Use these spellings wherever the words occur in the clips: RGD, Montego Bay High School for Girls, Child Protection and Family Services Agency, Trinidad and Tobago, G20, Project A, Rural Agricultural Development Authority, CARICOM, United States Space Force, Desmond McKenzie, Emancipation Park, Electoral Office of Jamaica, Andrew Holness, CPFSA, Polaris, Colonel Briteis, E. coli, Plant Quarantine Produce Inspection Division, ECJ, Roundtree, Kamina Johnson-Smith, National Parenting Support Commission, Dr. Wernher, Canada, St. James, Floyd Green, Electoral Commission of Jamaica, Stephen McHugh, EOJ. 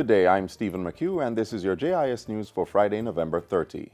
Good day, I'm Stephen McHugh, and this is your JIS News for Friday, November 30.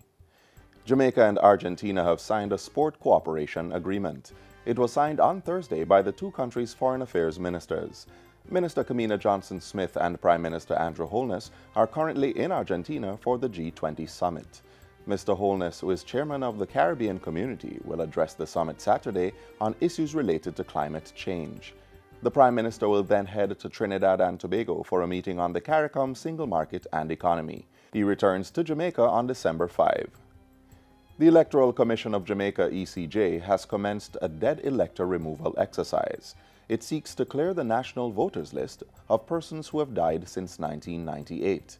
Jamaica and Argentina have signed a sport cooperation agreement. It was signed on Thursday by the two countries' foreign affairs ministers. Minister Kamina Johnson-Smith and Prime Minister Andrew Holness are currently in Argentina for the G20 summit. Mr. Holness, who is chairman of the Caribbean Community, will address the summit Saturday on issues related to climate change. The Prime Minister will then head to Trinidad and Tobago for a meeting on the CARICOM single market and economy. He returns to Jamaica on December 5. The Electoral Commission of Jamaica (ECJ) has commenced a dead elector removal exercise. It seeks to clear the national voters list of persons who have died since 1998.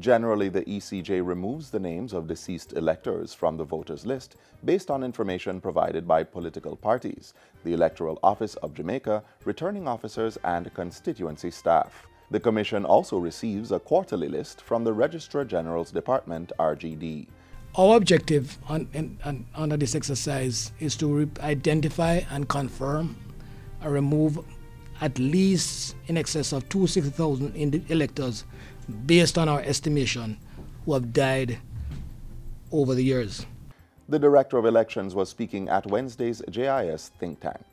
Generally, the ECJ removes the names of deceased electors from the voters list based on information provided by political parties, the Electoral Office of Jamaica, returning officers, and constituency staff. The Commission also receives a quarterly list from the Registrar General's Department (RGD). Our objective under this exercise is to identify and confirm or remove at least in excess of 260,000 electors based on our estimation who have died over the years. The Director of Elections was speaking at Wednesday's JIS Think Tank.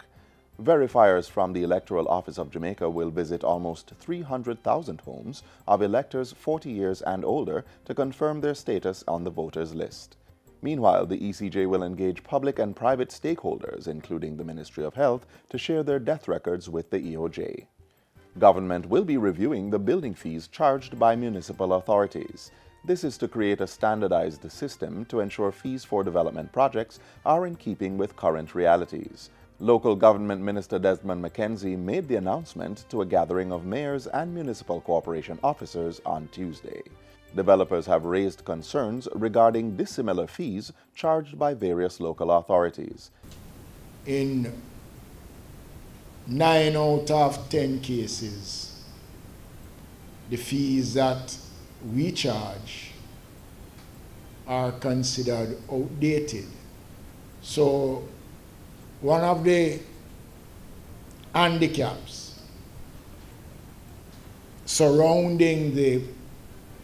Verifiers from the Electoral Office of Jamaica will visit almost 300,000 homes of electors 40 years and older to confirm their status on the voters list. Meanwhile, the ECJ will engage public and private stakeholders, including the Ministry of Health, to share their death records with the EOJ. Government will be reviewing the building fees charged by municipal authorities. This is to create a standardized system to ensure fees for development projects are in keeping with current realities. Local Government Minister Desmond McKenzie made the announcement to a gathering of mayors and municipal corporation officers on Tuesday. Developers have raised concerns regarding dissimilar fees charged by various local authorities. In 9 out of 10 cases, the fees that we charge are considered outdated. So one of the handicaps surrounding the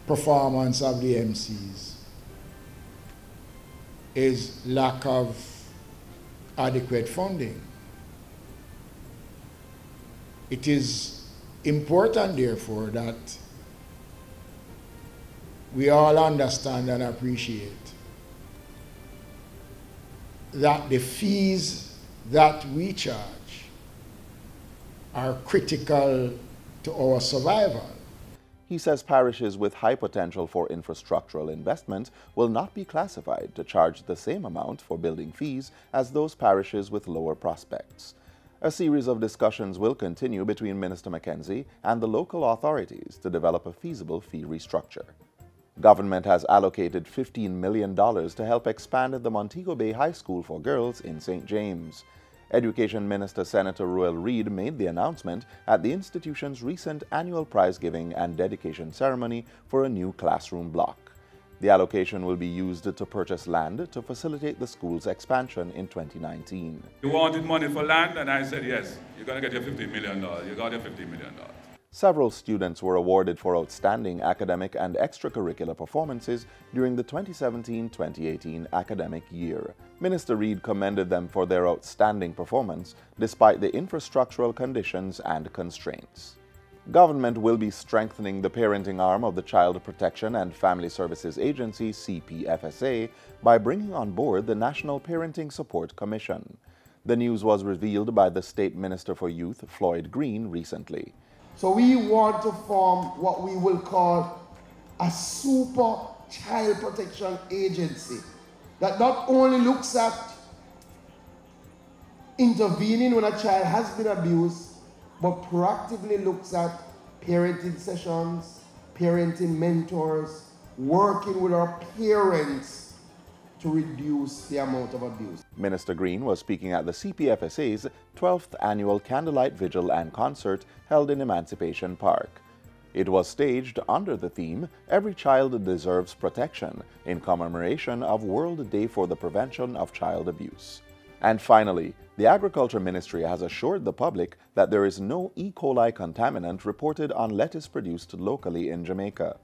performance of the MCs is lack of adequate funding. It is important, therefore, that we all understand and appreciate that the fees that we charge are critical to our survival. He says parishes with high potential for infrastructural investment will not be classified to charge the same amount for building fees as those parishes with lower prospects. A series of discussions will continue between Minister McKenzie and the local authorities to develop a feasible fee restructure. Government has allocated $15 million to help expand the Montego Bay High School for Girls in St. James. Education Minister Senator Ruel Reid made the announcement at the institution's recent annual prize-giving and dedication ceremony for a new classroom block. The allocation will be used to purchase land to facilitate the school's expansion in 2019. You wanted money for land, and I said, yes, you're going to get your $15 million. You got your $15 million. Several students were awarded for outstanding academic and extracurricular performances during the 2017-2018 academic year. Minister Reid commended them for their outstanding performance despite the infrastructural conditions and constraints. Government will be strengthening the parenting arm of the Child Protection and Family Services Agency (CPFSA) by bringing on board the National Parenting Support Commission. The news was revealed by the State Minister for Youth, Floyd Green, recently. So we want to form what we will call a super child protection agency that not only looks at intervening when a child has been abused, but proactively looks at parenting sessions, parenting mentors, working with our parents to reduce the amount of abuse. Minister Green was speaking at the CPFSA's 12th annual Candlelight Vigil and Concert held in Emancipation Park. It was staged under the theme, Every Child Deserves Protection, in commemoration of World Day for the Prevention of Child Abuse. And finally, the Agriculture Ministry has assured the public that there is no E. coli contaminant reported on lettuce produced locally in Jamaica.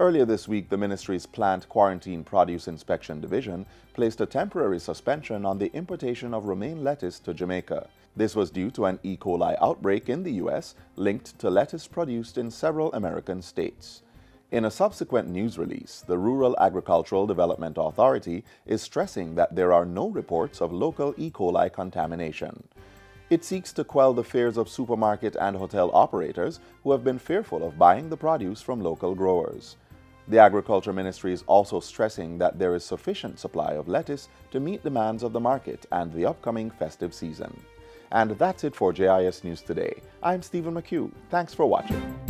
Earlier this week, the ministry's Plant Quarantine Produce Inspection Division placed a temporary suspension on the importation of romaine lettuce to Jamaica. This was due to an E. coli outbreak in the U.S. linked to lettuce produced in several American states. In a subsequent news release, the Rural Agricultural Development Authority is stressing that there are no reports of local E. coli contamination. It seeks to quell the fears of supermarket and hotel operators who have been fearful of buying the produce from local growers. The Agriculture Ministry is also stressing that there is sufficient supply of lettuce to meet demands of the market and the upcoming festive season. And that's it for JIS News Today. I'm Stephen McHugh. Thanks for watching.